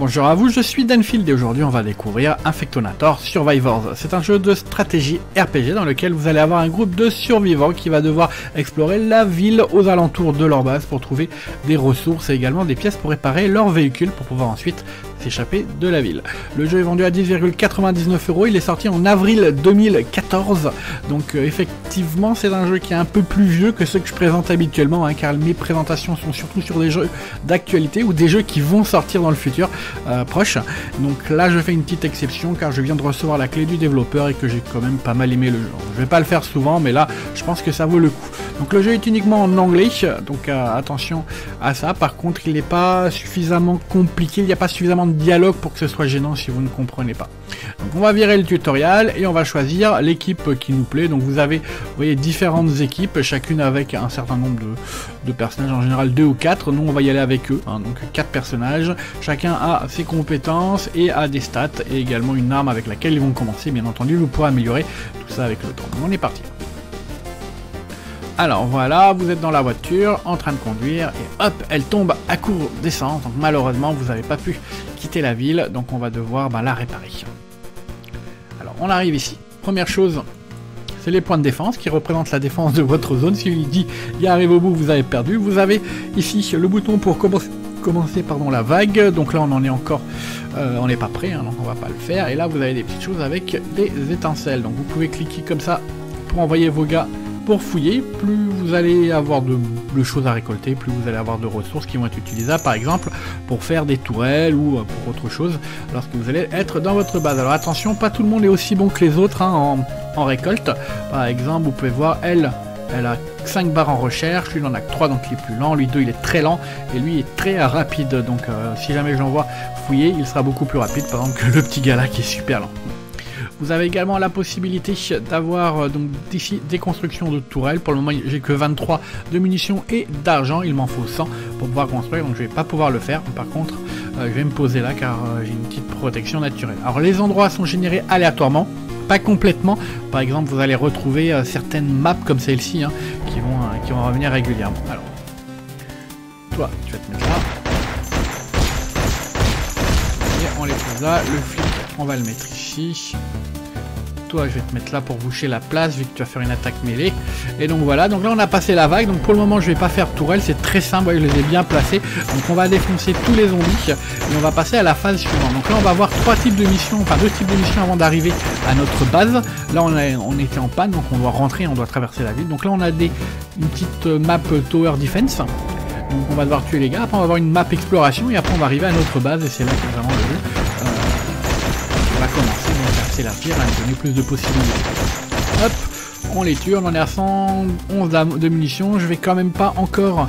Bonjour à vous, je suis Dan Field et aujourd'hui on va découvrir Infectonator Survivors. C'est un jeu de stratégie RPG dans lequel vous allez avoir un groupe de survivants qui va devoir explorer la ville aux alentours de leur base pour trouver des ressources et également des pièces pour réparer leur véhicule pour pouvoir ensuite s'échapper de la ville. Le jeu est vendu à 10,99 €, il est sorti en avril 2014, donc effectivement c'est un jeu qui est un peu plus vieux que ceux que je présente habituellement, hein, car mes présentations sont surtout sur des jeux d'actualité ou des jeux qui vont sortir dans le futur proche. Donc là je fais une petite exception car je viens de recevoir la clé du développeur et que j'ai quand même pas mal aimé le jeu. Je vais pas le faire souvent mais là je pense que ça vaut le coup. Donc le jeu est uniquement en anglais, donc attention à ça. Par contre il n'est pas suffisamment compliqué, il n'y a pas suffisamment de dialogue pour que ce soit gênant si vous ne comprenez pas. Donc on va virer le tutoriel et on va choisir l'équipe qui nous plaît. Donc vous avez, vous voyez, différentes équipes, chacune avec un certain nombre de personnages, en général 2 ou 4. Nous on va y aller avec eux, hein, donc 4 personnages. Chacun a ses compétences et a des stats et également une arme avec laquelle ils vont commencer. Bien entendu vous pourrez améliorer tout ça avec le temps. On est parti. Alors voilà, vous êtes dans la voiture, en train de conduire, et hop, elle tombe à court d'essence. Donc malheureusement, vous n'avez pas pu quitter la ville, donc on va devoir la réparer. Alors on arrive ici. Première chose, c'est les points de défense qui représentent la défense de votre zone. Si il dit « y arrive au bout, vous avez perdu », vous avez ici le bouton pour commencer la vague. Donc là, on en est encore... on n'est pas prêt, hein, donc on va pas le faire. Et là, vous avez des petites choses avec des étincelles. Donc vous pouvez cliquer comme ça pour envoyer vos gars... Pour fouiller, plus vous allez avoir de choses à récolter, plus vous allez avoir de ressources qui vont être utilisables, par exemple, pour faire des tourelles ou pour autre chose, lorsque vous allez être dans votre base. Alors attention, pas tout le monde est aussi bon que les autres, hein, en récolte. Par exemple, vous pouvez voir, elle a 5 barres en recherche, lui il en a 3, donc il est plus lent, lui 2 il est très lent, et lui est très rapide. Donc si jamais j'envoie fouiller, il sera beaucoup plus rapide, par exemple, que le petit gars là qui est super lent. Vous avez également la possibilité d'avoir d'ici des constructions de tourelles. Pour le moment, j'ai que 23 de munitions et d'argent. Il m'en faut 100 pour pouvoir construire, donc je ne vais pas pouvoir le faire. Par contre, je vais me poser là car j'ai une petite protection naturelle. Alors, les endroits sont générés aléatoirement, pas complètement. Par exemple, vous allez retrouver certaines maps comme celle-ci, hein, qui vont revenir régulièrement. Alors, toi, tu vas te mettre là. Et on les pose là. Le flic, on va le mettre ici. Toi, je vais te mettre là pour boucher la place vu que tu vas faire une attaque mêlée. Et donc voilà, donc là on a passé la vague, donc pour le moment je vais pas faire tourelle, c'est très simple, ouais, je les ai bien placés. Donc on va défoncer tous les zombies et on va passer à la phase suivante. Donc là on va avoir 2 types de missions avant d'arriver à notre base. Là on était en panne, donc on doit rentrer, on doit traverser la ville. Donc là on a une petite map Tower Defense, donc on va devoir tuer les gars. Après on va avoir une map exploration et après on va arriver à notre base et c'est là que vraiment le jeu va commencer. C'est la pire, elle nous donne plus de possibilités. Hop, on les tue, on en est à 111 de munitions. Je vais quand même pas encore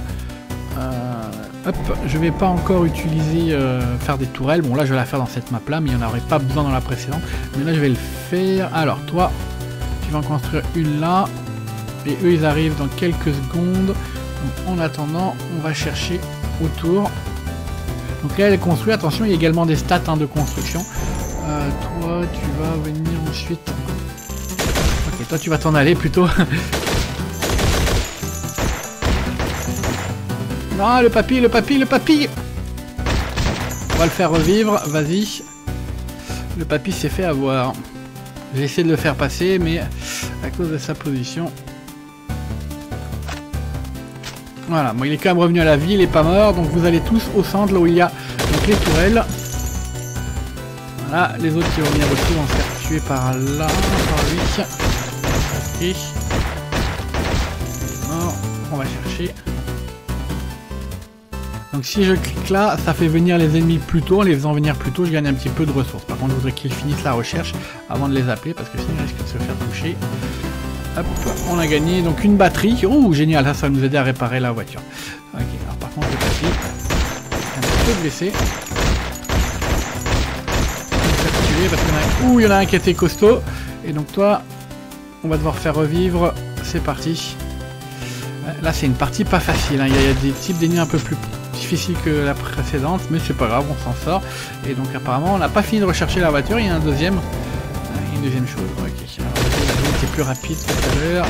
hop, je vais pas encore utiliser faire des tourelles. Bon là je vais la faire dans cette map là, mais il n'y en aurait pas besoin dans la précédente, mais là je vais le faire. Alors toi tu vas en construire une là et eux ils arrivent dans quelques secondes. Donc, en attendant on va chercher autour. Donc là elle est construite, attention il y a également des stats, hein, de construction. Toi tu vas venir ensuite, ok, toi tu vas t'en aller plutôt. Non, le papy, on va le faire revivre, vas-y. Le papy s'est fait avoir, j'ai essayé de le faire passer mais à cause de sa position, voilà, bon il est quand même revenu à la vie, il est pas mort. Donc vous allez tous au centre là où il y a donc les tourelles. Là, les autres qui vont venir aussi vont se faire tuer par là, par lui. Et mort. On va chercher. Donc si je clique là, ça fait venir les ennemis plus tôt. En les faisant venir plus tôt, je gagne un petit peu de ressources. Par contre, je voudrais qu'ils finissent la recherche avant de les appeler parce que sinon ils risquent de se faire toucher. Hop, on a gagné donc une batterie. Oh, génial, ça va nous aider à réparer la voiture. Ok, alors par contre, le papier est un petit peu blessé. Parce qu'il y en a... Ouh, il y en a un qui était costaud. Et donc toi, on va devoir faire revivre. C'est parti. Là, c'est une partie pas facile, hein. Il y a des types d'ennemis un peu plus difficiles que la précédente, mais c'est pas grave, on s'en sort. Et donc apparemment, on n'a pas fini de rechercher la voiture. Il y a une deuxième chose. Ok. Alors, la était plus rapide tout à l'heure.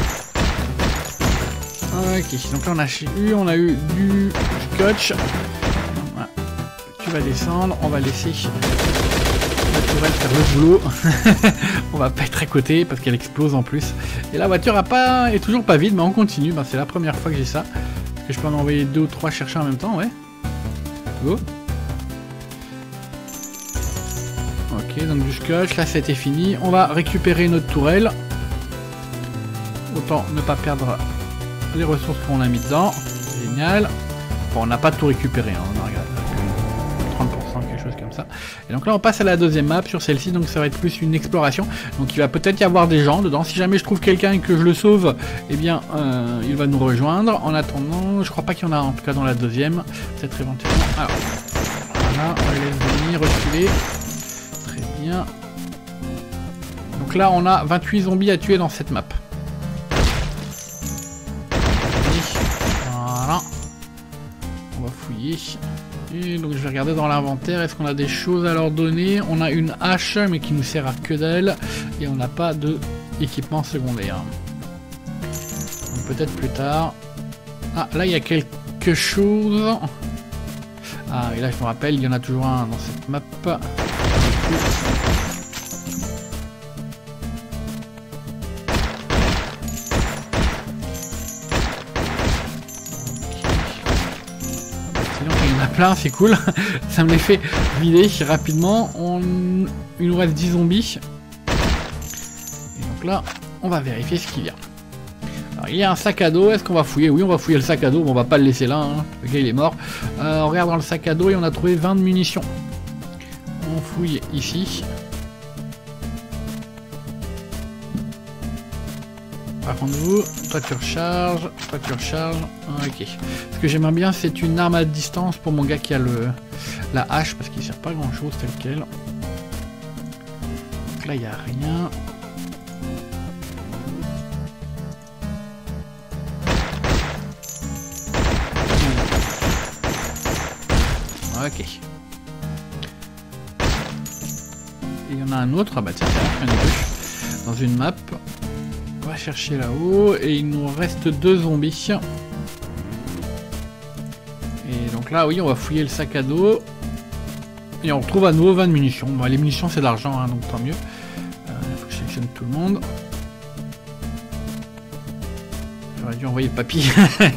Ok. Donc là, on a eu du scotch. qui va descendre. On va laisser la tourelle faire le boulot. On va pas être à côté parce qu'elle explose en plus. Et la voiture est toujours pas vide, mais on continue. Ben, c'est la première fois que j'ai ça. Parce que je peux en envoyer 2 ou 3 chercher en même temps, ouais. Go. Ok, donc du scotch, là c'était fini. On va récupérer notre tourelle. Autant ne pas perdre les ressources qu'on a mis dedans. Génial. Bon, on n'a pas tout récupéré, hein. On a regardé 30%, quelque chose comme ça. Et donc là on passe à la deuxième map sur celle-ci, donc ça va être plus une exploration. Donc il va peut-être y avoir des gens dedans. Si jamais je trouve quelqu'un et que je le sauve, eh bien il va nous rejoindre. En attendant, je crois pas qu'il y en a en tout cas dans la deuxième. Peut-être éventuellement. Alors, voilà, on laisse venir, reculer. Très bien. Donc là on a 28 zombies à tuer dans cette map. Et donc je vais regarder dans l'inventaire, est-ce qu'on a des choses à leur donner? On a une hache mais qui nous sert à que dalle et on n'a pas de équipement secondaire. Peut-être plus tard. Ah là il y a quelque chose. Ah et là je me rappelle, il y en a toujours un dans cette map. Plein, c'est cool, ça me les fait vider rapidement. Il nous reste 10 zombies. Et donc là, on va vérifier ce qu'il y a. Alors, il y a un sac à dos, est-ce qu'on va fouiller? Oui, on va fouiller le sac à dos, bon, on va pas le laisser là, hein. Le gars il est mort. On regarde dans le sac à dos et on a trouvé 20 de munitions. On fouille ici. Par contre vous, toi tu recharges, ok. Ce que j'aimerais bien c'est une arme à distance pour mon gars qui a la hache parce qu'il sert pas grand chose tel quel. Donc là il n'y a rien. Ok. Il y en a un autre, ah bah tiens, il y en a deux dans une map. On va chercher là-haut et il nous reste 2 zombies. Et donc là, oui, on va fouiller le sac à dos. Et on retrouve à nouveau 20 de munitions. Bon, les munitions, c'est de l'argent, hein, donc tant mieux. Il faut que je sélectionne tout le monde. J'aurais dû envoyer Papy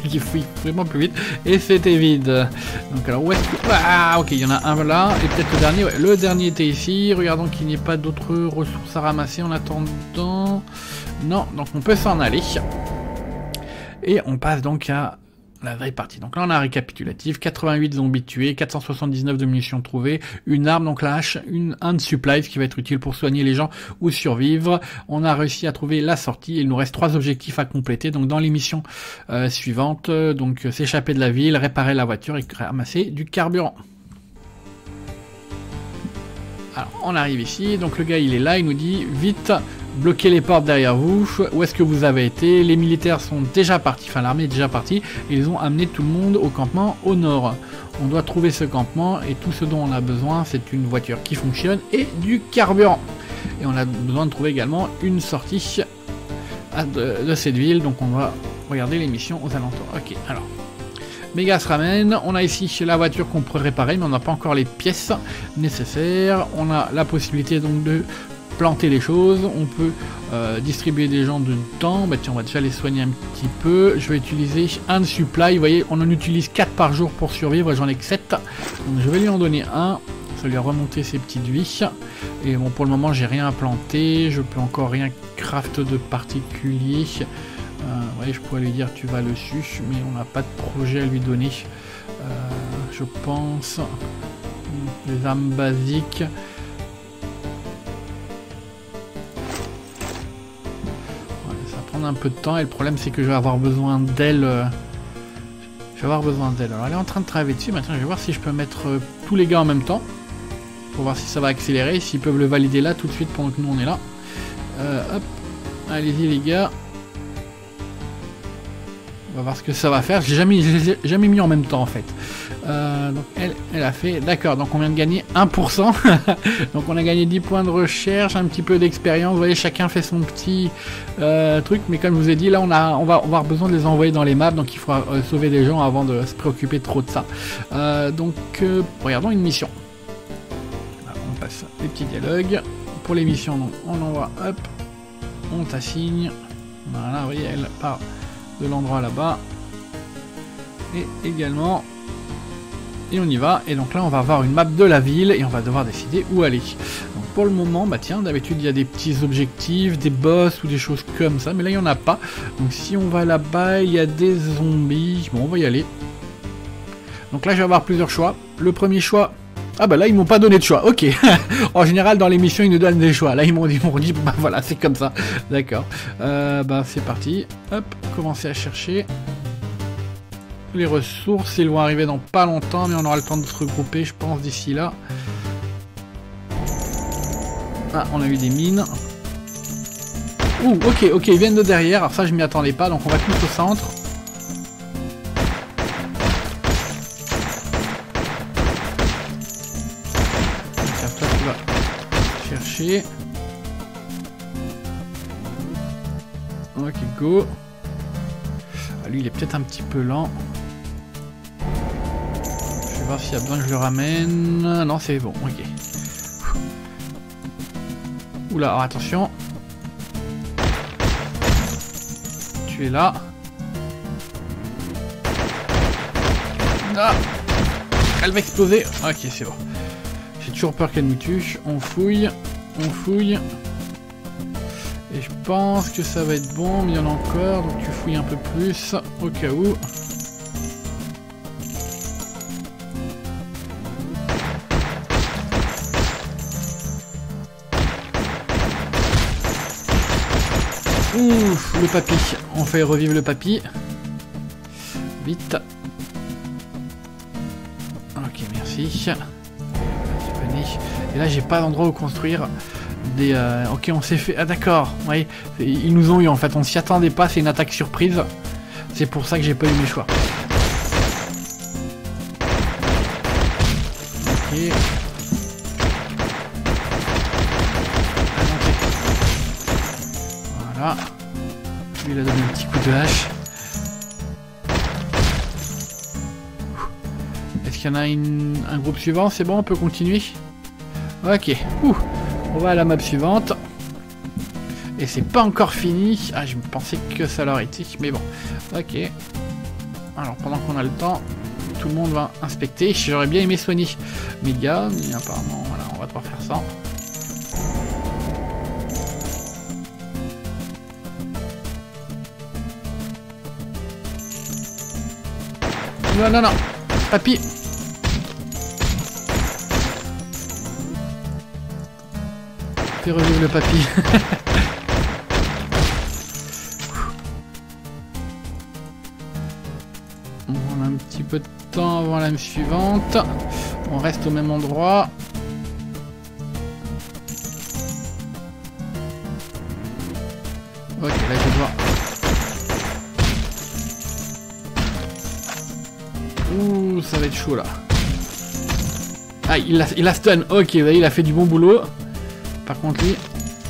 qui fouille vraiment plus vite. Et c'était vide. Donc alors, où est-ce que... Ah, ok, il y en a un là. Et peut-être le dernier. Ouais, le dernier était ici. Regardons qu'il n'y ait pas d'autres ressources à ramasser en attendant... Non, donc on peut s'en aller. Et on passe donc à la vraie partie. Donc là on a un récapitulatif, 88 zombies tués, 479 de munitions trouvées, une arme, donc la hache, un de supplies qui va être utile pour soigner les gens ou survivre. On a réussi à trouver la sortie, il nous reste 3 objectifs à compléter. Donc dans les missions suivantes, donc s'échapper de la ville, réparer la voiture et ramasser du carburant. Alors on arrive ici, donc le gars il est là, il nous dit vite, bloquez les portes derrière vous, où est-ce que vous avez été, les militaires sont déjà partis, enfin l'armée est déjà partie, et ils ont amené tout le monde au campement au nord. On doit trouver ce campement et tout ce dont on a besoin c'est une voiture qui fonctionne et du carburant. Et on a besoin de trouver également une sortie de cette ville, donc on va regarder les missions aux alentours. Ok, alors... Méga se ramène, on a ici chez la voiture qu'on pourrait réparer, mais on n'a pas encore les pièces nécessaires. On a la possibilité donc de planter les choses, on peut distribuer des gens dedans. Bah tiens, on va déjà les soigner un petit peu. Je vais utiliser un de supply, vous voyez, on en utilise 4 par jour pour survivre, j'en ai que 7. Donc je vais lui en donner un, ça lui a remonté ses petites vies. Et bon, pour le moment, j'ai rien à planter, je peux encore rien craft de particulier. Ouais, je pourrais lui dire tu vas dessus, mais on n'a pas de projet à lui donner. Je pense les armes basiques. Ouais, ça va prendre un peu de temps et le problème c'est que je vais avoir besoin d'elle. Je vais avoir besoin d'elle. Alors elle est en train de travailler dessus. Maintenant je vais voir si je peux mettre tous les gars en même temps pour voir si ça va accélérer, s'ils peuvent le valider là tout de suite pendant que nous on est là. Hop, allez-y les gars. On va voir ce que ça va faire. J'ai jamais mis en même temps en fait. Donc elle a fait, d'accord, donc on vient de gagner 1%. Donc on a gagné 10 points de recherche, un petit peu d'expérience. Vous voyez, chacun fait son petit truc, mais comme je vous ai dit, là on va avoir besoin de les envoyer dans les maps, donc il faudra sauver les gens avant de se préoccuper trop de ça. Donc regardons une mission. Alors, on passe les petits dialogues. Pour les missions, donc on envoie, hop, on t'assigne. Voilà, vous voyez, elle part de l'endroit là-bas. Et également, et on y va, et donc là on va avoir une map de la ville et on va devoir décider où aller. Donc pour le moment, bah tiens, d'habitude il y a des petits objectifs, des boss ou des choses comme ça, mais là il n'y en a pas. Donc si on va là-bas, il y a des zombies, bon on va y aller. Donc là je vais avoir plusieurs choix. Le premier choix, ah bah là ils m'ont pas donné de choix, ok. En général dans l'émission ils nous donnent des choix, là ils m'ont dit, bah voilà c'est comme ça, d'accord. Bah c'est parti, hop, commencez à chercher. Les ressources, ils vont arriver dans pas longtemps, mais on aura le temps de se regrouper, je pense, d'ici là. Ah, on a eu des mines. Ouh, ok, ils viennent de derrière. Alors ça, je m'y attendais pas, donc on va tous au centre. Toi, tu vas chercher. Ok, go. Ah, lui, il est peut-être un petit peu lent. Je vais voir s'il y a besoin que je le ramène. Non, c'est bon, ok. Oula, alors attention. Tu es là. Ah, elle va exploser. Ok, c'est bon. J'ai toujours peur qu'elle me tue. On fouille. On fouille. Et je pense que ça va être bon, mais il y en a encore, donc tu fouilles un peu plus au cas où. Ouf, le papy. On fait revivre le papy. Vite. Ok, merci. Et là, j'ai pas d'endroit où construire. Des, ok, on s'est fait... Ah d'accord, oui, ils nous ont eu en fait, on s'y attendait pas, c'est une attaque surprise. C'est pour ça que j'ai pas eu mes choix. Ok. Voilà. Lui il a donné un petit coup de hache. Est-ce qu'il y en a un groupe suivant? C'est bon, on peut continuer. Ok, ouh. On va à la map suivante. Et c'est pas encore fini. Ah, je pensais que ça l'aurait été, mais bon. Ok. Alors, pendant qu'on a le temps, tout le monde va inspecter. J'aurais bien aimé soigner mes gars, mais apparemment, voilà, on va devoir faire ça. Non. Papy. Revivre le papy. On a un petit peu de temps avant la lame suivante. On reste au même endroit. Ok, là je dois. Ouh, ça va être chaud là. Ah, il a stun. Ok, il a fait du bon boulot. Par contre lui,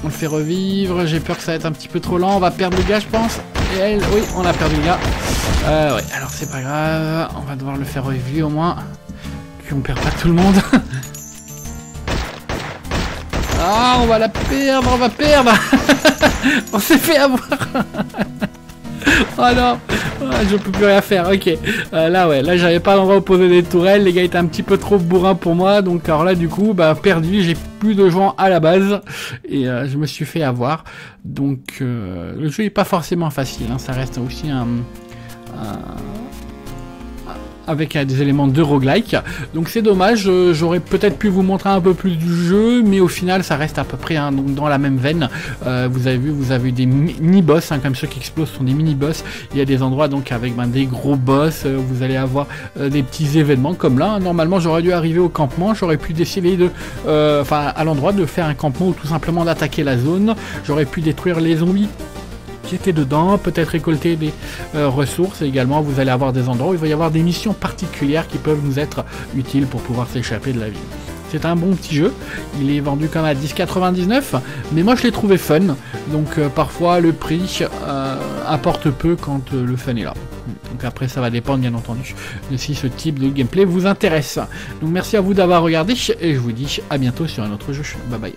on le fait revivre, j'ai peur que ça va être un petit peu trop lent, on va perdre le gars je pense. Et elle, oui, on a perdu le gars. Ouais, alors c'est pas grave, on va devoir le faire revivre au moins. Qu'on perd pas tout le monde. Ah, on va la perdre, on va perdre. On s'est fait avoir. Oh non, je peux plus rien faire, ok. Là ouais, là j'avais pas l'endroit où poser des tourelles, les gars étaient un petit peu trop bourrins pour moi, donc alors là du coup, bah perdu, j'ai plus de gens à la base, et je me suis fait avoir, donc le jeu est pas forcément facile, hein, ça reste aussi avec des éléments de roguelike, donc c'est dommage, j'aurais peut-être pu vous montrer un peu plus du jeu, mais au final ça reste à peu près hein, donc dans la même veine. Vous avez vu des mini-boss, hein, comme ceux qui explosent sont des mini-boss, il y a des endroits donc avec ben, des gros boss, vous allez avoir des petits événements comme là, hein. Normalement j'aurais dû arriver au campement, j'aurais pu décider de, à l'endroit de faire un campement ou tout simplement d'attaquer la zone, j'aurais pu détruire les zombies, piéter dedans, peut-être récolter des ressources, et également vous allez avoir des endroits où il va y avoir des missions particulières qui peuvent nous être utiles pour pouvoir s'échapper de la ville. C'est un bon petit jeu, il est vendu comme à 10,99 €, mais moi je l'ai trouvé fun, donc parfois le prix apporte peu quand le fun est là. Donc après ça va dépendre bien entendu de si ce type de gameplay vous intéresse. Donc merci à vous d'avoir regardé et je vous dis à bientôt sur un autre jeu. Bye bye.